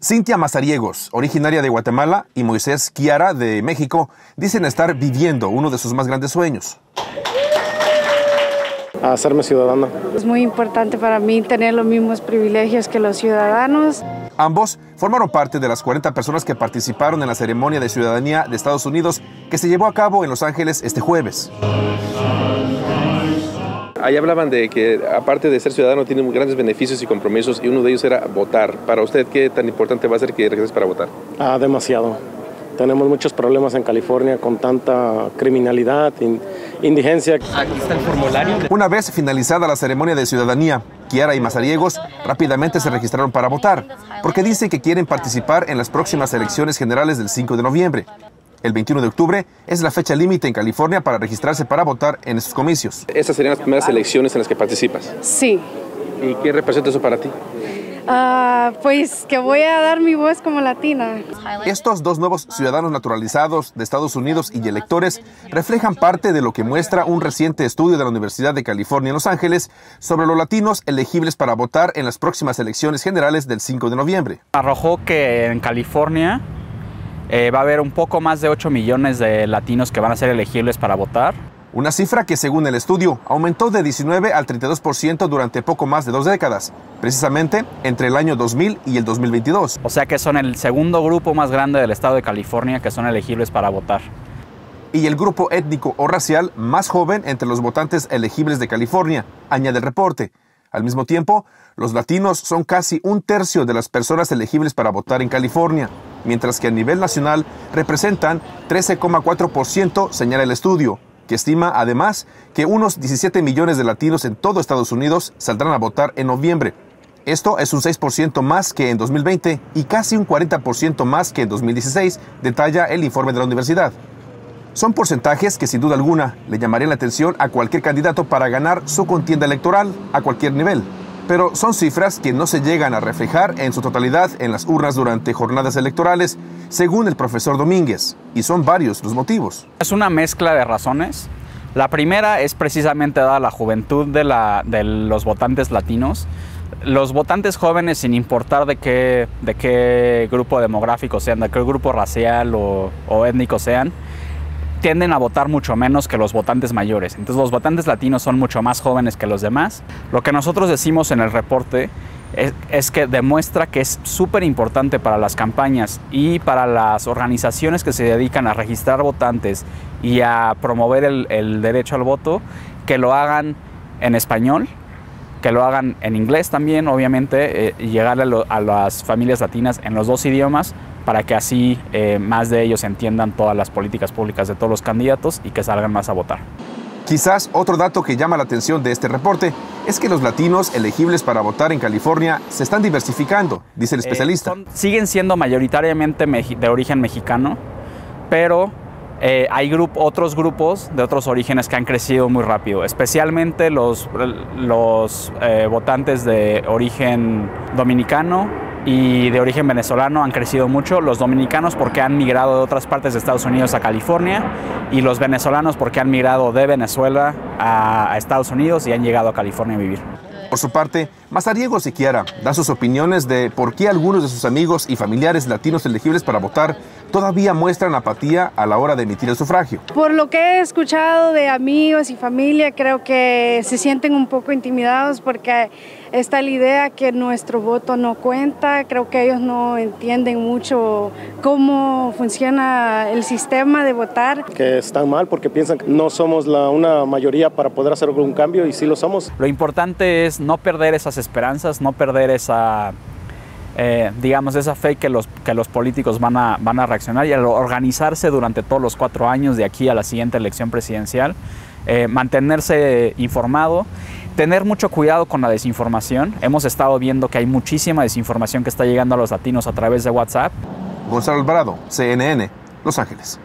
Cintia Mazariegos, originaria de Guatemala, y Moisés Guiara, de México, dicen estar viviendo uno de sus más grandes sueños. A hacerme ciudadano. Es muy importante para mí tener los mismos privilegios que los ciudadanos. Ambos formaron parte de las 40 personas que participaron en la ceremonia de ciudadanía de Estados Unidos que se llevó a cabo en Los Ángeles este jueves. Ahí hablaban de que, aparte de ser ciudadano, tiene grandes beneficios y compromisos, y uno de ellos era votar. Para usted, ¿qué tan importante va a ser que regreses para votar? Demasiado. Tenemos muchos problemas en California con tanta criminalidad, indigencia. Aquí está el formulario. Una vez finalizada la ceremonia de ciudadanía, Guiara y Mazariegos rápidamente se registraron para votar, porque dicen que quieren participar en las próximas elecciones generales del 5 de noviembre. El 21 de octubre es la fecha límite en California para registrarse para votar en esos comicios. ¿Estas serían las primeras elecciones en las que participas? Sí. ¿Y qué representa eso para ti? Pues que voy a dar mi voz como latina. Estos dos nuevos ciudadanos naturalizados de Estados Unidos y electores reflejan parte de lo que muestra un reciente estudio de la Universidad de California en Los Ángeles sobre los latinos elegibles para votar en las próximas elecciones generales del 5 de noviembre. Arrojó que en California va a haber un poco más de 8 millones de latinos que van a ser elegibles para votar. Una cifra que, según el estudio, aumentó de 19 al 32% durante poco más de 2 décadas, precisamente entre el año 2000 y el 2022. O sea que son el segundo grupo más grande del estado de California que son elegibles para votar. Y el grupo étnico o racial más joven entre los votantes elegibles de California, añade el reporte. Al mismo tiempo, los latinos son casi un tercio de las personas elegibles para votar en California, mientras que a nivel nacional representan 13,4%, señala el estudio, que estima además que unos 17 millones de latinos en todo Estados Unidos saldrán a votar en noviembre. Esto es un 6% más que en 2020 y casi un 40% más que en 2016, detalla el informe de la universidad. Son porcentajes que sin duda alguna le llamarían la atención a cualquier candidato para ganar su contienda electoral a cualquier nivel. Pero son cifras que no se llegan a reflejar en su totalidad en las urnas durante jornadas electorales, según el profesor Domínguez, y son varios los motivos. Es una mezcla de razones. La primera es precisamente dada la juventud de los votantes latinos. Los votantes jóvenes, sin importar de qué grupo demográfico sean, de qué grupo racial o étnico sean, tienden a votar mucho menos que los votantes mayores. Entonces los votantes latinos son mucho más jóvenes que los demás. Lo que nosotros decimos en el reporte es que demuestra que es súper importante para las campañas y para las organizaciones que se dedican a registrar votantes y a promover el derecho al voto, que lo hagan en español, que lo hagan en inglés también, obviamente, y llegar a las familias latinas en los dos idiomas, para que así más de ellos entiendan todas las políticas públicas de todos los candidatos y que salgan más a votar. Quizás otro dato que llama la atención de este reporte es que los latinos elegibles para votar en California se están diversificando, dice el especialista. Siguen siendo mayoritariamente de origen mexicano, pero hay otros grupos de otros orígenes que han crecido muy rápido, especialmente los votantes de origen dominicano y de origen venezolano han crecido mucho, los dominicanos porque han migrado de otras partes de Estados Unidos a California y los venezolanos porque han migrado de Venezuela a Estados Unidos y han llegado a California a vivir. Por su parte, Mazariegos y Guiara dan sus opiniones de por qué algunos de sus amigos y familiares latinos elegibles para votar todavía muestran apatía a la hora de emitir el sufragio. Por lo que he escuchado de amigos y familia, creo que se sienten un poco intimidados porque está la idea que nuestro voto no cuenta. Creo que ellos no entienden mucho cómo funciona el sistema de votar. Que están mal porque piensan que no somos una mayoría para poder hacer algún cambio, y sí lo somos. Lo importante es no perder esas esperanzas, no perder esa fe que los políticos van a reaccionar, y al organizarse durante todos los 4 años de aquí a la siguiente elección presidencial, mantenerse informado, tener mucho cuidado con la desinformación. Hemos estado viendo que hay muchísima desinformación que está llegando a los latinos a través de WhatsApp. Gonzalo Alvarado, CNN, Los Ángeles.